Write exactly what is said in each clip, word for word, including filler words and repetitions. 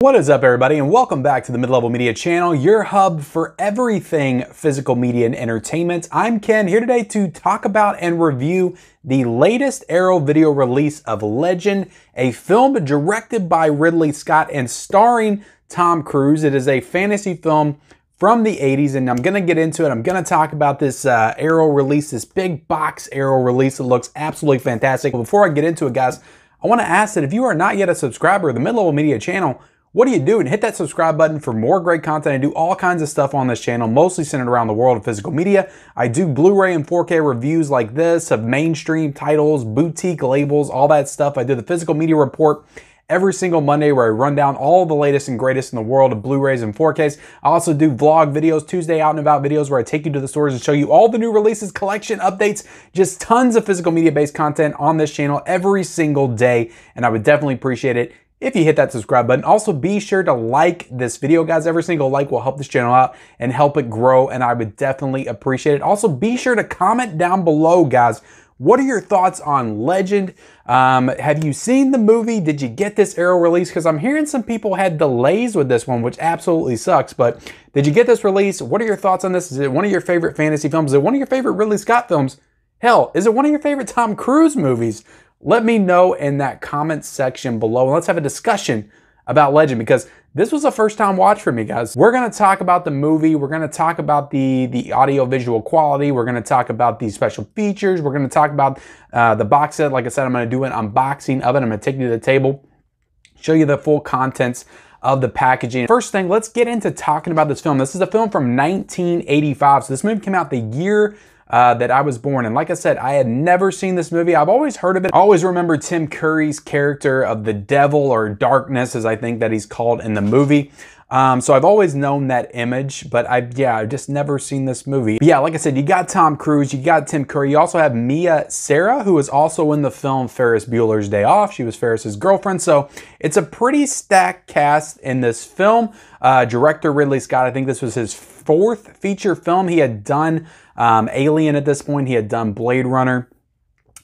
What is up, everybody, and welcome back to the Mid-Level Media channel, your hub for everything physical media and entertainment. I'm Ken, here today to talk about and review the latest Arrow Video release of Legend, a film directed by Ridley Scott and starring Tom Cruise. It is a fantasy film from the eighties, and I'm gonna get into it. I'm gonna talk about this uh, Arrow release, this big box Arrow release. It looks absolutely fantastic. Before I get into it, guys, I wanna ask that if you are not yet a subscriber of the Mid-Level Media channel, what do you do? And hit that subscribe button for more great content. I do all kinds of stuff on this channel, mostly centered around the world of physical media. I do Blu-ray and four K reviews like this of mainstream titles, boutique labels, all that stuff. I do the Physical Media Report every single Monday, where I run down all the latest and greatest in the world of Blu-rays and four Ks. I also do vlog videos, Tuesday out and about videos, where I take you to the stores and show you all the new releases, collection updates, just tons of physical media-based content on this channel every single day, and I would definitely appreciate it if you hit that subscribe button. Also, be sure to like this video, guys. Every single like will help this channel out and help it grow, and I would definitely appreciate it. Also, be sure to comment down below, guys. What are your thoughts on Legend? Um, have you seen the movie? Did you get this Arrow release? Because I'm hearing some people had delays with this one, which absolutely sucks. But did you get this release? What are your thoughts on this? Is it one of your favorite fantasy films? Is it one of your favorite Ridley Scott films? Hell, is it one of your favorite Tom Cruise movies? Let me know in that comment section below, and let's have a discussion about Legend, because this was a first time watch for me, guys. We're gonna talk about the movie, we're gonna talk about the, the audio visual quality, we're gonna talk about the special features, we're gonna talk about uh, the box set. Like I said, I'm gonna do an unboxing of it, I'm gonna take you to the table, show you the full contents of the packaging. First thing, let's get into talking about this film. This is a film from nineteen eighty-five, so this movie came out the year Uh, that I was born. And like I said, I had never seen this movie. I've always heard of it. I always remember Tim Curry's character of the devil, or darkness, as I think that he's called in the movie. Um, so I've always known that image, but I've, yeah, I've just never seen this movie. But yeah, like I said, you got Tom Cruise, you got Tim Curry, you also have Mia Sara, who was also in the film Ferris Bueller's Day Off. She was Ferris's girlfriend. So it's a pretty stacked cast in this film. Uh, director Ridley Scott, I think this was his fourth feature film. He had done um, Alien at this point, he had done Blade Runner,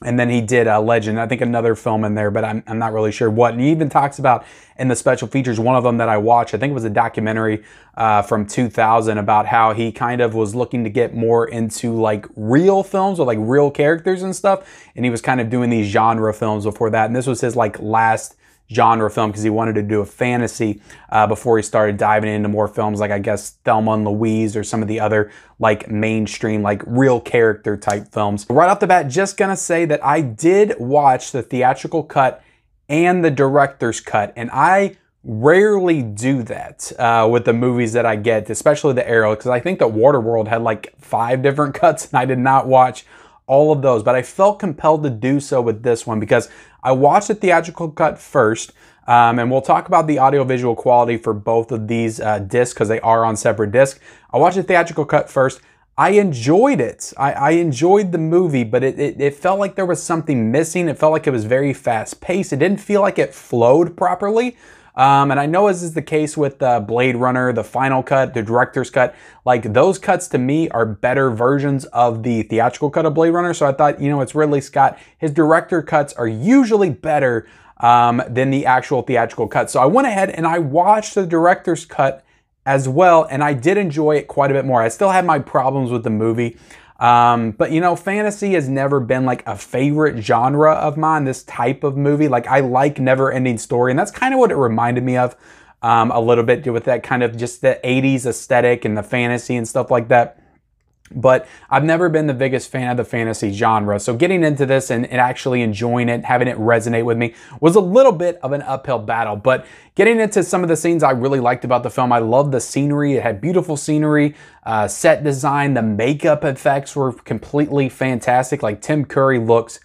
and then he did uh, Legend, I think another film in there, but I'm, I'm not really sure what. And he even talks about in the special features, one of them that I watched, I think it was a documentary uh, from two thousand, about how he kind of was looking to get more into like real films with like real characters and stuff. And he was kind of doing these genre films before that. And this was his like last genre film, because he wanted to do a fantasy uh, before he started diving into more films like, I guess, Thelma and Louise, or some of the other like mainstream, like real character type films. Right off the bat, just gonna say that I did watch the theatrical cut and the director's cut, and I rarely do that uh, with the movies that I get, especially the Arrow, because I think that Waterworld had like five different cuts, and I did not watch all of those, but I felt compelled to do so with this one because I watched the theatrical cut first, um, and we'll talk about the audiovisual quality for both of these uh, discs, because they are on separate discs. I watched the theatrical cut first. I enjoyed it. I, I enjoyed the movie, but it, it, it felt like there was something missing. It felt like it was very fast-paced. It didn't feel like it flowed properly. Um, and I know as is the case with uh, Blade Runner, the final cut, the director's cut, like those cuts to me are better versions of the theatrical cut of Blade Runner. So I thought, you know, it's Ridley Scott. His director cuts are usually better um, than the actual theatrical cut. So I went ahead and I watched the director's cut as well, and I did enjoy it quite a bit more. I still had my problems with the movie. Um, but you know, fantasy has never been like a favorite genre of mine, this type of movie. Like I like never-ending story, and that's kind of what it reminded me of um, a little bit, with that kind of just the eighties aesthetic and the fantasy and stuff like that. But I've never been the biggest fan of the fantasy genre. So getting into this and, and actually enjoying it, having it resonate with me, was a little bit of an uphill battle. But getting into some of the scenes I really liked about the film, I loved the scenery. It had beautiful scenery, uh, set design, the makeup effects were completely fantastic. Like Tim Curry looks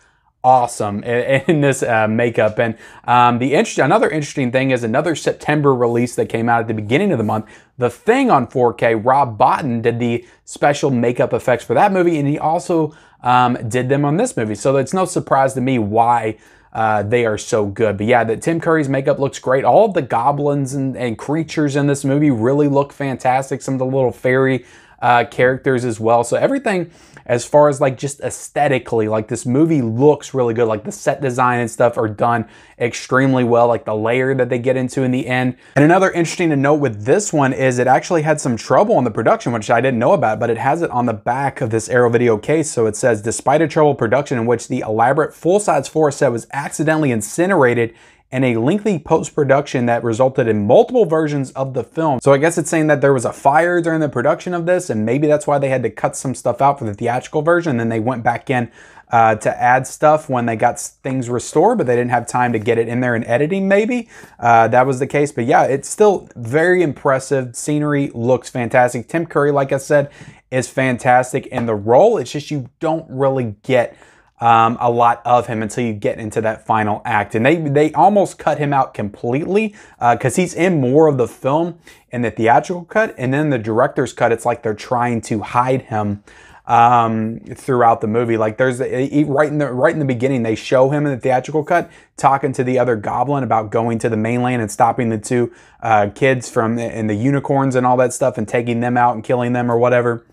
awesome in, in this uh, makeup. And um, the inter- another interesting thing is another September release that came out at the beginning of the month, The Thing on four K. Rob Bottin did the special makeup effects for that movie, and he also um, did them on this movie. So it's no surprise to me why Uh, they are so good. But yeah, that Tim Curry's makeup looks great. All of the goblins and, and creatures in this movie really look fantastic. Some of the little fairy uh, characters as well. So everything as far as like just aesthetically, like this movie looks really good. Like the set design and stuff are done extremely well, like the layer that they get into in the end. And another interesting to note with this one is it actually had some trouble in the production, which I didn't know about, but it has it on the back of this Arrow Video case. So it says, despite a troubled production in which the elaborate full-size forest set was accidentally incinerated and a lengthy post-production that resulted in multiple versions of the film. So I guess it's saying that there was a fire during the production of this, and maybe that's why they had to cut some stuff out for the theatrical version. And then they went back in uh, to add stuff when they got things restored, but they didn't have time to get it in there in editing, maybe. Uh, that was the case. But yeah, it's still very impressive. Scenery looks fantastic. Tim Curry, like I said, is fantastic in the role. It's just you don't really get Um, a lot of him until you get into that final act. And they, they almost cut him out completely because uh, he's in more of the film in the theatrical cut. And then the director's cut, it's like they're trying to hide him um, throughout the movie. Like there's right in the, right in the beginning, they show him in the theatrical cut talking to the other goblin about going to the mainland and stopping the two uh, kids from and the unicorns and all that stuff and taking them out and killing them or whatever.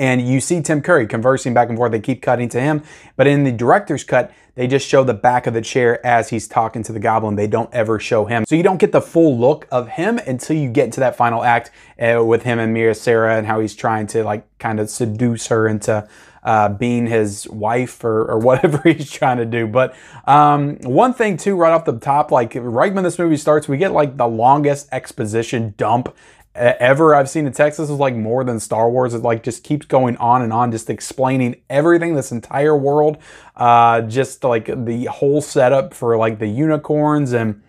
And you see Tim Curry conversing back and forth. They keep cutting to him. But in the director's cut, they just show the back of the chair as he's talking to the goblin. They don't ever show him. So you don't get the full look of him until you get into that final act uh, with him and Mia Sara and how he's trying to like kind of seduce her into uh, being his wife or, or whatever he's trying to do. But um, one thing too, right off the top, like right when this movie starts, we get like the longest exposition dump ever I've seen in Texas. Is like more than Star Wars. It like just keeps going on and on, just explaining everything, this entire world, uh, just like the whole setup for like the unicorns and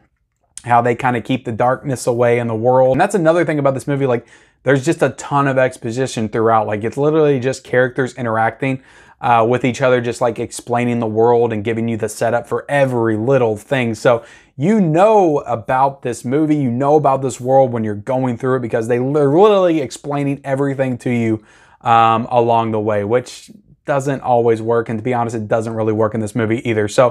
how they kind of keep the darkness away in the world. And that's another thing about this movie. Like there's just a ton of exposition throughout. Like it's literally just characters interacting Uh, with each other, just like explaining the world and giving you the setup for every little thing. So you know about this movie, you know about this world when you're going through it because they're literally explaining everything to you um, along the way, which doesn't always work. And to be honest, it doesn't really work in this movie either. So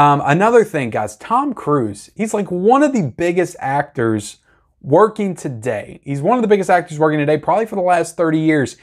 um, another thing, guys, Tom Cruise, he's like one of the biggest actors working today. He's one of the biggest actors working today, probably for the last thirty years.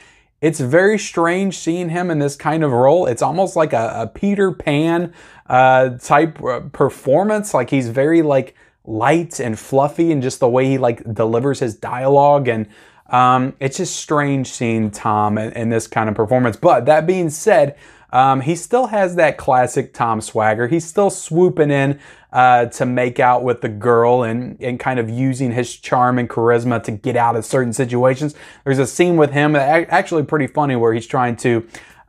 It's very strange seeing him in this kind of role. It's almost like a, a Peter Pan uh, type performance. Like he's very like light and fluffy and just the way he like delivers his dialogue. And um, it's just strange seeing Tom in, in this kind of performance. But that being said, um, he still has that classic Tom swagger. He's still swooping in uh, to make out with the girl and, and kind of using his charm and charisma to get out of certain situations. There's a scene with him, actually pretty funny, where he's trying to,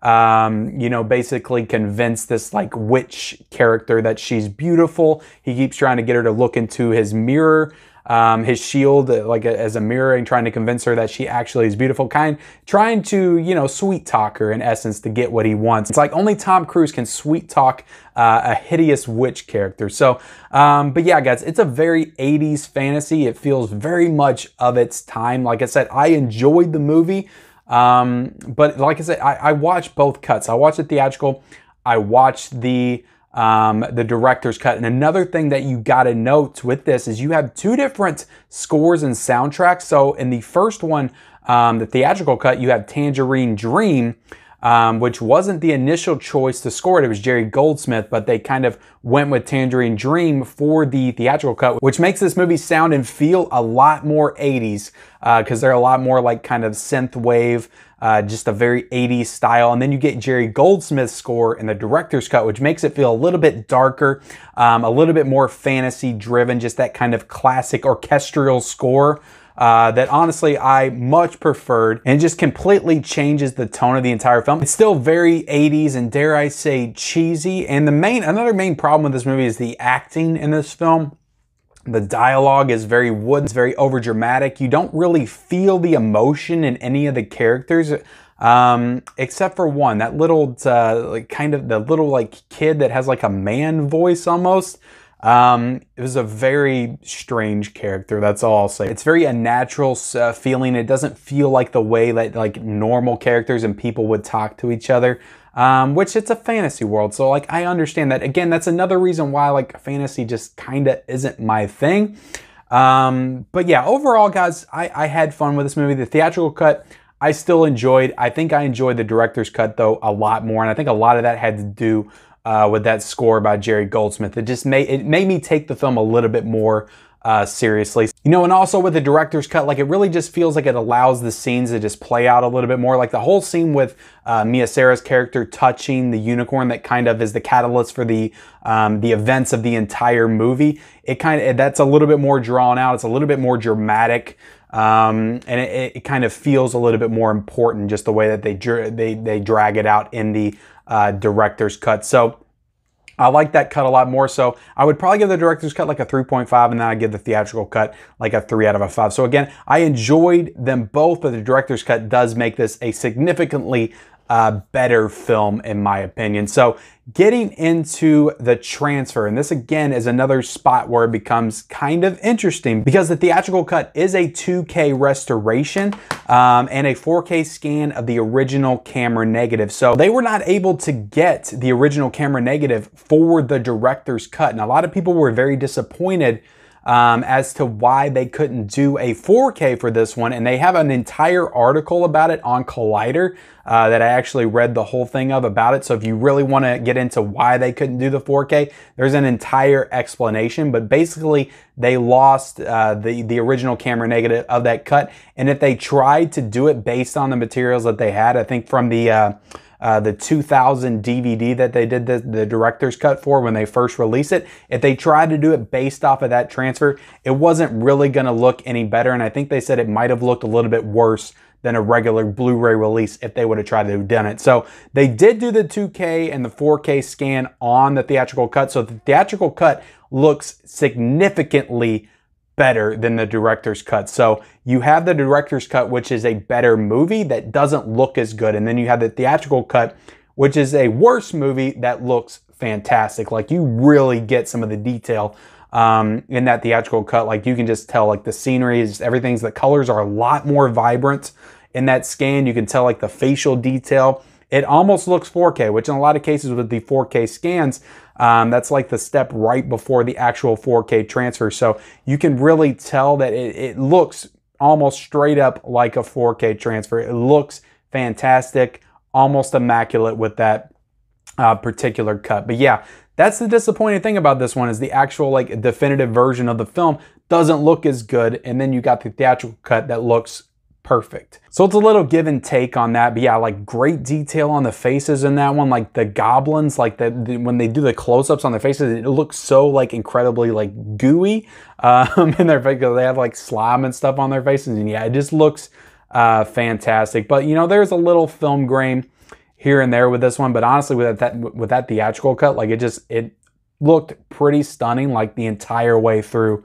um, you know, basically convince this like witch character that she's beautiful. He keeps trying to get her to look into his mirror. Um, his shield like a, as a mirror and trying to convince her that she actually is beautiful, kind trying to, you know, sweet talk her in essence to get what he wants. It's like only Tom Cruise can sweet talk uh, a hideous witch character. So, um, but yeah, guys, it's a very eighties fantasy. It feels very much of its time. Like I said, I enjoyed the movie. Um, but like I said, I, I watched both cuts. I watched the theatrical. I watched the Um, the director's cut. And another thing that you gotta note with this is you have two different scores and soundtracks. So in the first one, um, the theatrical cut, you have Tangerine Dream, um, which wasn't the initial choice to score it. It was Jerry Goldsmith, but they kind of went with Tangerine Dream for the theatrical cut, which makes this movie sound and feel a lot more eighties because uh, they're a lot more like kind of synth wave. Uh, just a very eighties style. And then you get Jerry Goldsmith's score in the director's cut, which makes it feel a little bit darker, um, a little bit more fantasy driven, just that kind of classic orchestral score uh, that honestly I much preferred, and just completely changes the tone of the entire film. It's still very eighties and dare I say cheesy. And the main, another main problem with this movie is the acting in this film. The dialogue is very wooden, it's very overdramatic. You don't really feel the emotion in any of the characters, um, except for one, that little, uh, like kind of the little like kid that has like a man voice almost. Um, it was a very strange character. That's all I'll say. It's very unnatural uh, feeling. It doesn't feel like the way that like normal characters and people would talk to each other. Um, which it's a fantasy world. So like, I understand that. Again, that's another reason why like fantasy just kind of isn't my thing. Um, but yeah, overall guys, I, I had fun with this movie. The theatrical cut, I still enjoyed, I think I enjoyed the director's cut though a lot more, and I think a lot of that had to do uh, with that score by Jerry Goldsmith. It just made, it made me take the film a little bit more Uh, seriously. You know, and also with the director's cut, like it really just feels like it allows the scenes to just play out a little bit more. Like the whole scene with uh, Mia Sara's character touching the unicorn that kind of is the catalyst for the um, the events of the entire movie. It kind of, that's a little bit more drawn out. It's a little bit more dramatic. Um, and it, it kind of feels a little bit more important, just the way that they, they, they drag it out in the uh, director's cut. So I like that cut a lot more, so I would probably give the director's cut like a three point five, and then I'd give the theatrical cut like a three out of a five. So again, I enjoyed them both, but the director's cut does make this a significantly uh, better film in my opinion. So getting into the transfer, and this again is another spot where it becomes kind of interesting, because the theatrical cut is a two K restoration um, and a four K scan of the original camera negative. So they were not able to get the original camera negative for the director's cut, and a lot of people were very disappointed Um, as to why they couldn't do a four K for this one. And they have an entire article about it on Collider uh, that I actually read the whole thing of about it. So if you really want to get into why they couldn't do the four K, there's an entire explanation. But basically, they lost uh, the, the original camera negative of that cut. And if they tried to do it based on the materials that they had, I think from the... Uh, Uh, the two thousand D V D that they did the, the director's cut for when they first released it, if they tried to do it based off of that transfer, it wasn't really going to look any better. And I think they said it might have looked a little bit worse than a regular Blu-ray release if they would have tried to have done it. So they did do the two K and the four K scan on the theatrical cut. So the theatrical cut looks significantly better than the director's cut. So you have the director's cut, which is a better movie that doesn't look as good. And then you have the theatrical cut, which is a worse movie that looks fantastic. Like you really get some of the detail um, in that theatrical cut. Like you can just tell, like the scenery is, everything's, the colors are a lot more vibrant in that scan. You can tell like the facial detail. It almost looks four K, which in a lot of cases with the four K scans, um, that's like the step right before the actual four K transfer. So you can really tell that it, it looks almost straight up like a four K transfer. It looks fantastic, almost immaculate with that uh, particular cut. But yeah, that's the disappointing thing about this one, is the actual like definitive version of the film doesn't look as good. And then you got the theatrical cut that looks perfect. So it's a little give and take on that, but yeah, like great detail on the faces in that one. Like the goblins, like the, the when they do the close-ups on their faces, it looks so like incredibly like gooey um, in their face, because they have like slime and stuff on their faces, and yeah, it just looks uh, fantastic. But you know, there's a little film grain here and there with this one, but honestly, with that with that theatrical cut, like it just it looked pretty stunning like the entire way through.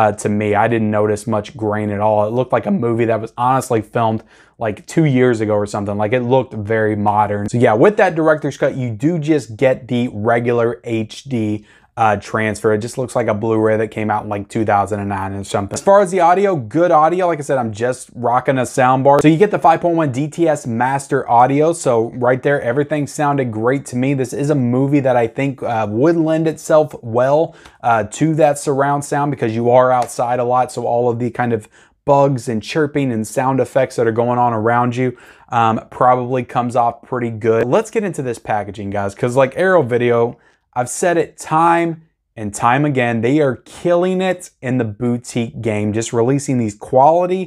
Uh, to me, I didn't notice much grain at all. It looked like a movie that was honestly filmed like two years ago or something. Like it looked very modern. So yeah, with that director's cut, you do just get the regular H D uh, transfer. It just looks like a Blu-ray that came out in like two thousand nine or something. As far as the audio, good audio. Like I said, I'm just rocking a soundbar. So you get the five point one D T S master audio. So right there, everything sounded great to me. This is a movie that I think uh, would lend itself well uh, to that surround sound, because you are outside a lot. So all of the kind of bugs and chirping and sound effects that are going on around you um, probably comes off pretty good. Let's get into this packaging, guys, because like Arrow Video, I've said it time and time again, they are killing it in the boutique game, just releasing these quality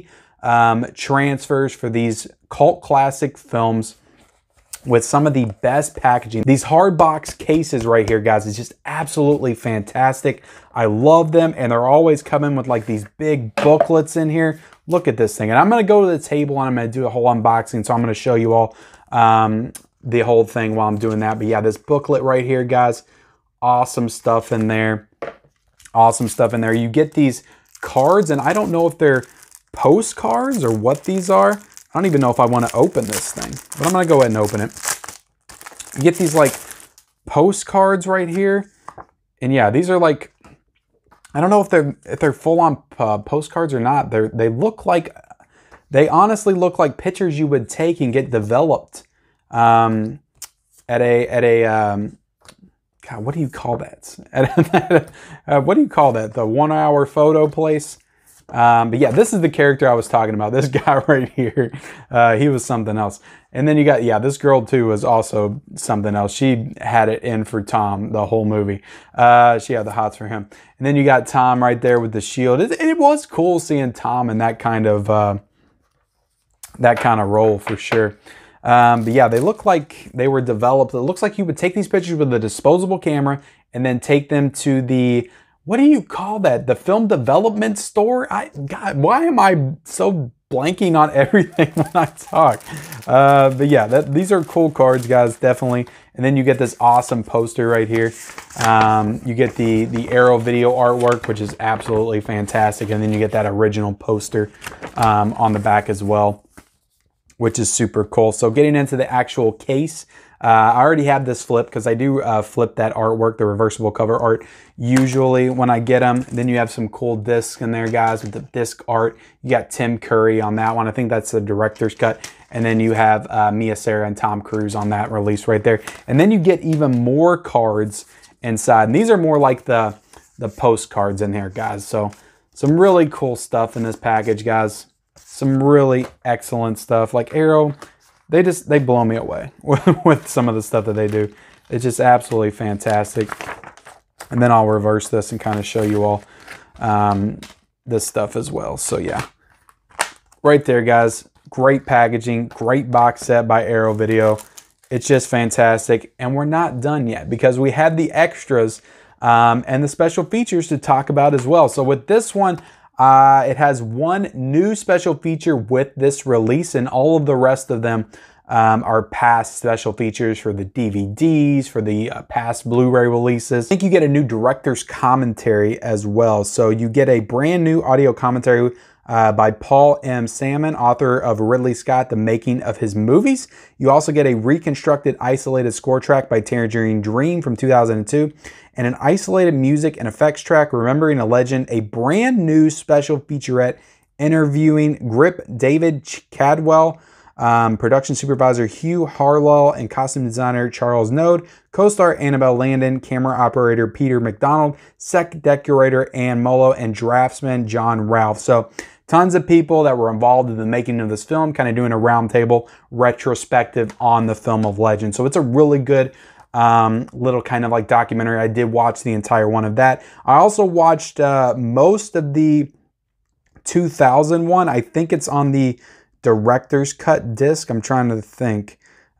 um, transfers for these cult classic films with some of the best packaging. These hard box cases right here, guys, is just absolutely fantastic. I love them, and they're always coming with like these big booklets in here. Look at this thing. And I'm gonna go to the table and I'm gonna do a whole unboxing, so I'm gonna show you all um, the whole thing while I'm doing that. But yeah, this booklet right here, guys, awesome stuff in there. Awesome stuff in there. You get these cards, and I don't know if they're postcards or what these are. I don't even know if I want to open this thing, but I'm gonna go ahead and open it. You get these like postcards right here, and yeah, these are like, I don't know if they're if they're full-on uh, postcards or not. They're they look like, they honestly look like pictures you would take and get developed um at a at a um god, what do you call that, at a, at a, uh, what do you call that, the one hour photo place. Um, but yeah, this is the character I was talking about. This guy right here, uh, he was something else. And then you got, yeah, this girl too was also something else. She had it in for Tom the whole movie. Uh, she had the hots for him. And then you got Tom right there with the shield. It, it was cool seeing Tom in that kind of uh, that kind of role for sure. Um, but yeah, they look like they were developed. It looks like you would take these pictures with a disposable camera and then take them to the, what do you call that? The film development store? I, God, why am I so blanking on everything when I talk? Uh, but yeah, that, these are cool cards, guys, definitely. And then you get this awesome poster right here. Um, you get the, the Arrow Video artwork, which is absolutely fantastic. And then you get that original poster um, on the back as well, which is super cool. So getting into the actual case, uh, I already had this flip because I do uh, flip that artwork, the reversible cover art, usually when I get them. Then you have some cool discs in there, guys, with the disc art. You got Tim Curry on that one. I think that's the director's cut. And then you have uh, Mia Sara and Tom Cruise on that release right there. And then you get even more cards inside. And these are more like the, the postcards in here, guys. So some really cool stuff in this package, guys. Some really excellent stuff. Like Arrow, they just, they blow me away with, with some of the stuff that they do. It's just absolutely fantastic. And then I'll reverse this and kind of show you all um, this stuff as well. So yeah, right there, guys. Great packaging, great box set by Arrow Video. It's just fantastic. And we're not done yet because we had the extras um, and the special features to talk about as well. So with this one, Uh, it has one new special feature with this release, and all of the rest of them um, are past special features for the D V Ds, for the uh, past Blu-ray releases. I think you get a new director's commentary as well. So you get a brand new audio commentary uh, by Paul M. Salmon, author of Ridley Scott, The Making of His Movies. You also get a reconstructed isolated score track by Tangerine Dream from two thousand two. And an isolated music and effects track, Remembering a Legend, a brand new special featurette interviewing grip David Cadwell, um, production supervisor Hugh Harlow, and costume designer Charles Node, co-star Annabelle Landon, camera operator Peter McDonald, set decorator Ann Molo, and draftsman John Ralph. So tons of people that were involved in the making of this film, kind of doing a roundtable retrospective on the film of Legend. So it's a really good Um, little kind of like documentary. I did watch the entire one of that. I also watched uh, most of the two thousand one. I think it's on the director's cut disc. I'm trying to think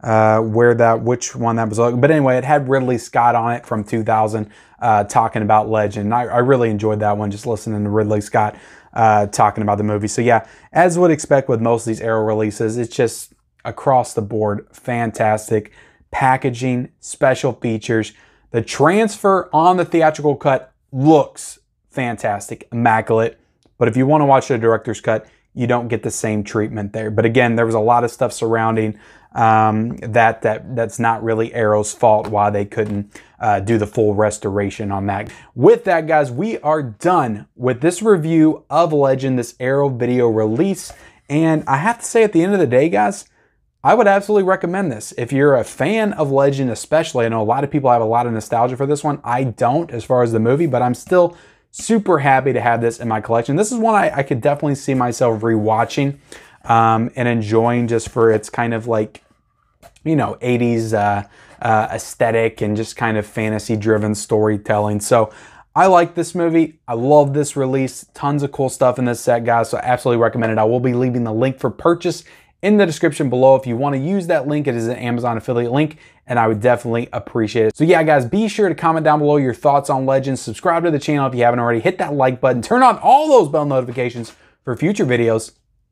uh, where that, which one that was. But anyway, it had Ridley Scott on it from two thousand uh, talking about Legend. I, I really enjoyed that one, just listening to Ridley Scott uh, talking about the movie. So yeah, as would expect with most of these Arrow releases, it's just across the board fantastic packaging, special features. The transfer on the theatrical cut looks fantastic, immaculate. But if you want to watch the director's cut, you don't get the same treatment there. But again, there was a lot of stuff surrounding um, that that that's not really Arrow's fault, why they couldn't uh, do the full restoration on that. With that, guys, we are done with this review of Legend, this Arrow Video release. And I have to say, at the end of the day, guys, I would absolutely recommend this. If you're a fan of Legend especially, I know a lot of people have a lot of nostalgia for this one. I don't as far as the movie, but I'm still super happy to have this in my collection. This is one I, I could definitely see myself rewatching um, and enjoying just for its kind of like, you know, eighties uh, uh, aesthetic and just kind of fantasy-driven storytelling. So I like this movie. I love this release. Tons of cool stuff in this set, guys, so I absolutely recommend it. I will be leaving the link for purchase in the description below. If you want to use that link, it is an Amazon affiliate link, and I would definitely appreciate it. So yeah, guys, be sure to comment down below your thoughts on Legend. Subscribe to the channel if you haven't already. Hit that like button. Turn on all those bell notifications for future videos,